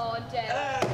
Oh, damn.